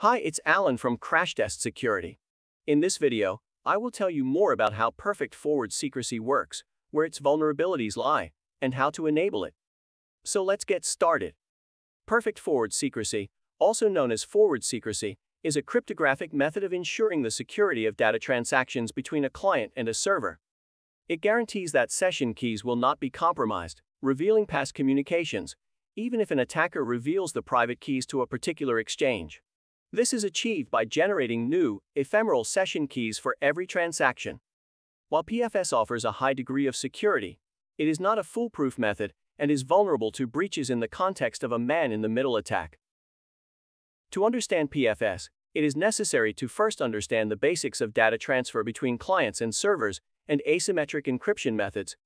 Hi, it's Alan from CrashTest Security. In this video, I will tell you more about how perfect forward secrecy works, where its vulnerabilities lie, and how to enable it. So let's get started. Perfect forward secrecy, also known as forward secrecy, is a cryptographic method of ensuring the security of data transactions between a client and a server. It guarantees that session keys will not be compromised, revealing past communications, even if an attacker reveals the private keys to a particular exchange. This is achieved by generating new, ephemeral session keys for every transaction. While PFS offers a high degree of security, it is not a foolproof method and is vulnerable to breaches in the context of a man-in-the-middle attack. To understand PFS, it is necessary to first understand the basics of data transfer between clients and servers and asymmetric encryption methods,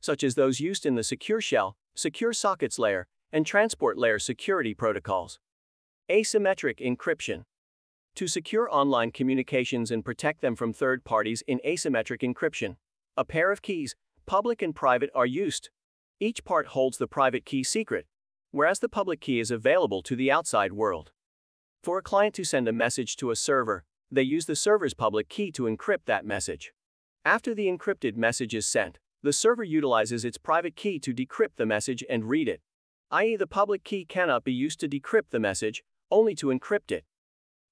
such as those used in the Secure Shell, Secure Sockets Layer, and Transport Layer Security protocols. Asymmetric encryption. To secure online communications and protect them from third parties in asymmetric encryption, a pair of keys, public and private, are used. Each part holds the private key secret, whereas the public key is available to the outside world. For a client to send a message to a server, they use the server's public key to encrypt that message. After the encrypted message is sent, the server utilizes its private key to decrypt the message and read it, i.e., the public key cannot be used to decrypt the message, only to encrypt it.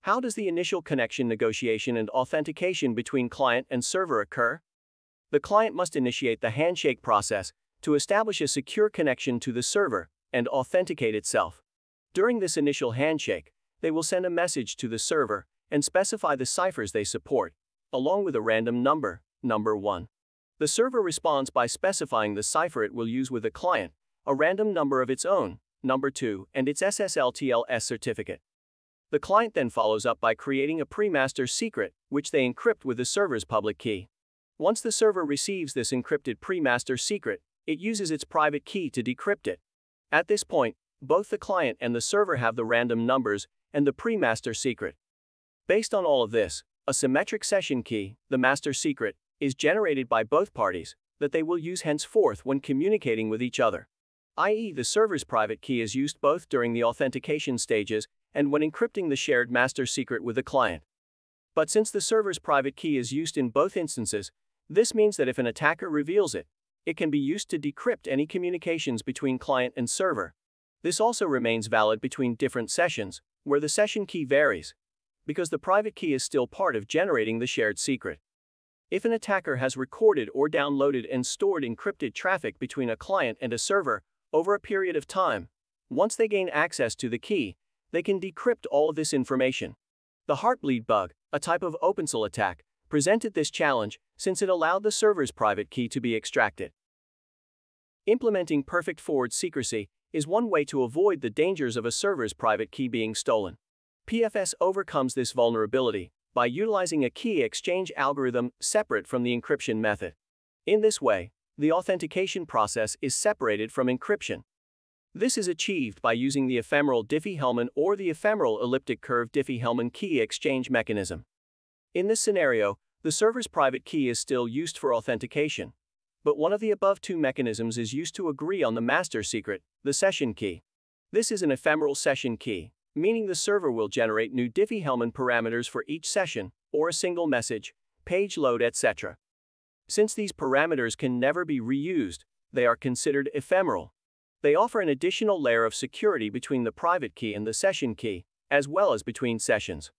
How does the initial connection negotiation and authentication between client and server occur? The client must initiate the handshake process to establish a secure connection to the server and authenticate itself. During this initial handshake, they will send a message to the server and specify the ciphers they support, along with a random number, number 1. The server responds by specifying the cipher it will use with the client, a random number of its own, number 2, and its SSL/TLS certificate. The client then follows up by creating a pre-master secret, which they encrypt with the server's public key. Once the server receives this encrypted pre-master secret, it uses its private key to decrypt it. At this point, both the client and the server have the random numbers and the pre-master secret. Based on all of this, a symmetric session key, the master secret, is generated by both parties that they will use henceforth when communicating with each other. I.e., the server's private key is used both during the authentication stages and when encrypting the shared master secret with the client. But since the server's private key is used in both instances, this means that if an attacker reveals it, it can be used to decrypt any communications between client and server. This also remains valid between different sessions, where the session key varies, because the private key is still part of generating the shared secret. If an attacker has recorded or downloaded and stored encrypted traffic between a client and a server, over a period of time, once they gain access to the key, they can decrypt all of this information. The Heartbleed bug, a type of OpenSSL attack, presented this challenge since it allowed the server's private key to be extracted. Implementing perfect forward secrecy is one way to avoid the dangers of a server's private key being stolen. PFS overcomes this vulnerability by utilizing a key exchange algorithm separate from the encryption method. In this way, the authentication process is separated from encryption. This is achieved by using the ephemeral Diffie-Hellman or the ephemeral elliptic curve Diffie-Hellman key exchange mechanism. In this scenario, the server's private key is still used for authentication, but one of the above two mechanisms is used to agree on the master secret, the session key. This is an ephemeral session key, meaning the server will generate new Diffie-Hellman parameters for each session, or a single message, page load, etc. Since these parameters can never be reused, they are considered ephemeral. They offer an additional layer of security between the private key and the session key, as well as between sessions.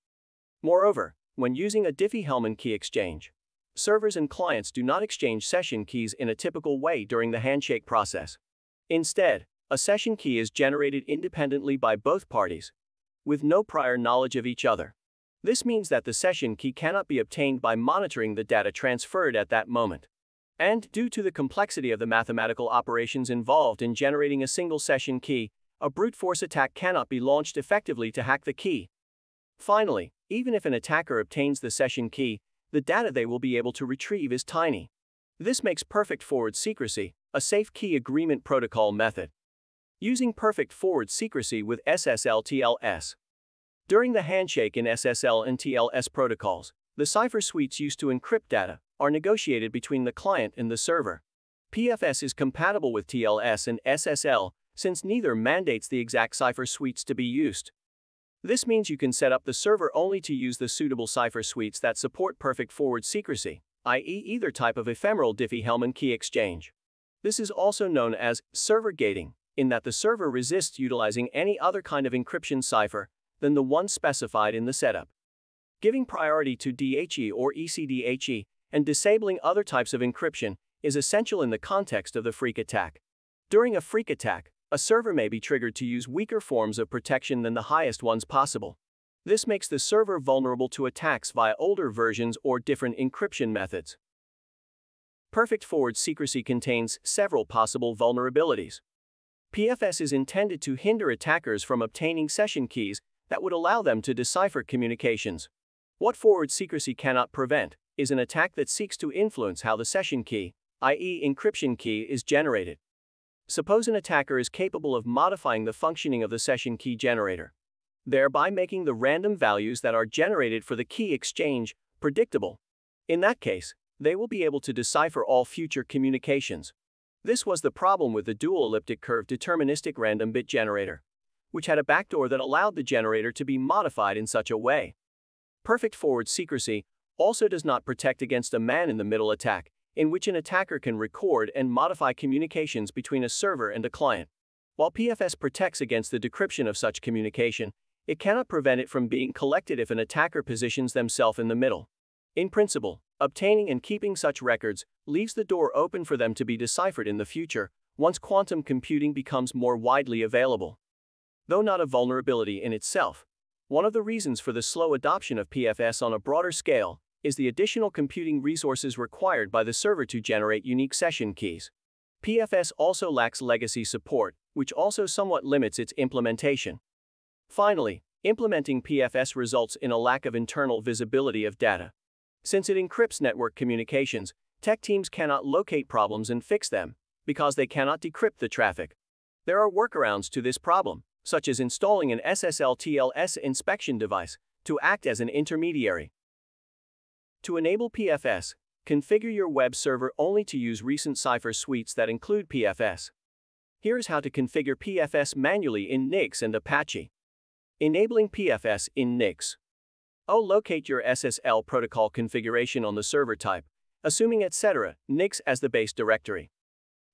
Moreover, when using a Diffie-Hellman key exchange, servers and clients do not exchange session keys in a typical way during the handshake process. Instead, a session key is generated independently by both parties, with no prior knowledge of each other. This means that the session key cannot be obtained by monitoring the data transferred at that moment. And, due to the complexity of the mathematical operations involved in generating a single session key, a brute force attack cannot be launched effectively to hack the key. Finally, even if an attacker obtains the session key, the data they will be able to retrieve is tiny. This makes perfect forward secrecy a safe key agreement protocol method. Using perfect forward secrecy with SSL/TLS. During the handshake in SSL and TLS protocols, the cipher suites used to encrypt data are negotiated between the client and the server. PFS is compatible with TLS and SSL since neither mandates the exact cipher suites to be used. This means you can set up the server only to use the suitable cipher suites that support perfect forward secrecy, i.e. either type of ephemeral Diffie-Hellman key exchange. This is also known as server gating, in that the server resists utilizing any other kind of encryption cipher than the one specified in the setup. Giving priority to DHE or ECDHE and disabling other types of encryption is essential in the context of the FREAK attack. During a FREAK attack, a server may be triggered to use weaker forms of protection than the highest ones possible. This makes the server vulnerable to attacks via older versions or different encryption methods. Perfect forward secrecy contains several possible vulnerabilities. PFS is intended to hinder attackers from obtaining session keys that would allow them to decipher communications. What forward secrecy cannot prevent is an attack that seeks to influence how the session key, i.e. encryption key, is generated. Suppose an attacker is capable of modifying the functioning of the session key generator, thereby making the random values that are generated for the key exchange predictable. In that case, they will be able to decipher all future communications. This was the problem with the dual elliptic curve deterministic random bit generator, which had a backdoor that allowed the generator to be modified in such a way. Perfect forward secrecy also does not protect against a man-in-the-middle attack, in which an attacker can record and modify communications between a server and a client. While PFS protects against the decryption of such communication, it cannot prevent it from being collected if an attacker positions themselves in the middle. In principle, obtaining and keeping such records leaves the door open for them to be deciphered in the future, once quantum computing becomes more widely available. Though not a vulnerability in itself, one of the reasons for the slow adoption of PFS on a broader scale is the additional computing resources required by the server to generate unique session keys. PFS also lacks legacy support, which also somewhat limits its implementation. Finally, implementing PFS results in a lack of internal visibility of data. Since it encrypts network communications, tech teams cannot locate problems and fix them, because they cannot decrypt the traffic. There are workarounds to this problem, such as installing an SSL/TLS inspection device to act as an intermediary. To enable PFS, configure your web server only to use recent cipher suites that include PFS. Here is how to configure PFS manually in Nginx and Apache. Enabling PFS in Nginx. Locate your SSL protocol configuration on the server type, assuming etc. Nginx as the base directory.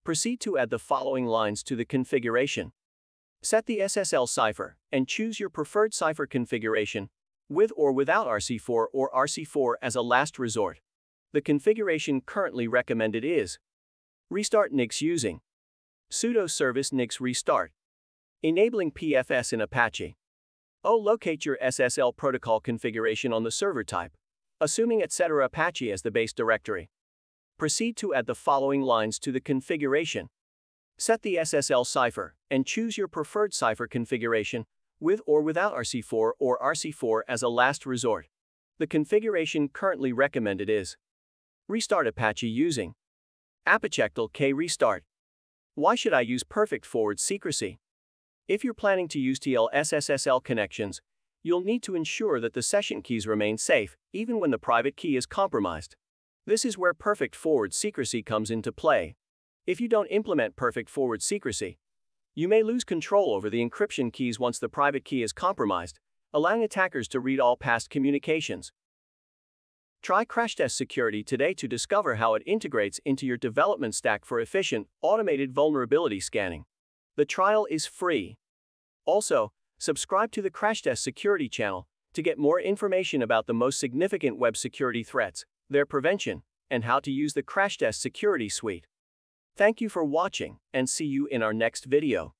Proceed to add the following lines to the configuration. Set the SSL cipher and choose your preferred cipher configuration, with or without RC4 or RC4 as a last resort. The configuration currently recommended is restart Nginx using sudo service Nginx restart. Enabling PFS in Apache. Locate your SSL protocol configuration on the server type, assuming etc. Apache as the base directory. Proceed to add the following lines to the configuration. Set the SSL cipher and choose your preferred cipher configuration, with or without RC4 or RC4 as a last resort. The configuration currently recommended is restart Apache using apachectl k restart. Why should I use perfect forward secrecy? If you're planning to use TLS/SSL connections, you'll need to ensure that the session keys remain safe, even when the private key is compromised. This is where perfect forward secrecy comes into play. If you don't implement perfect forward secrecy, you may lose control over the encryption keys once the private key is compromised, allowing attackers to read all past communications. Try CrashTest Security today to discover how it integrates into your development stack for efficient, automated vulnerability scanning. The trial is free. Also, subscribe to the CrashTest Security channel to get more information about the most significant web security threats, their prevention, and how to use the CrashTest Security suite. Thank you for watching, and see you in our next video.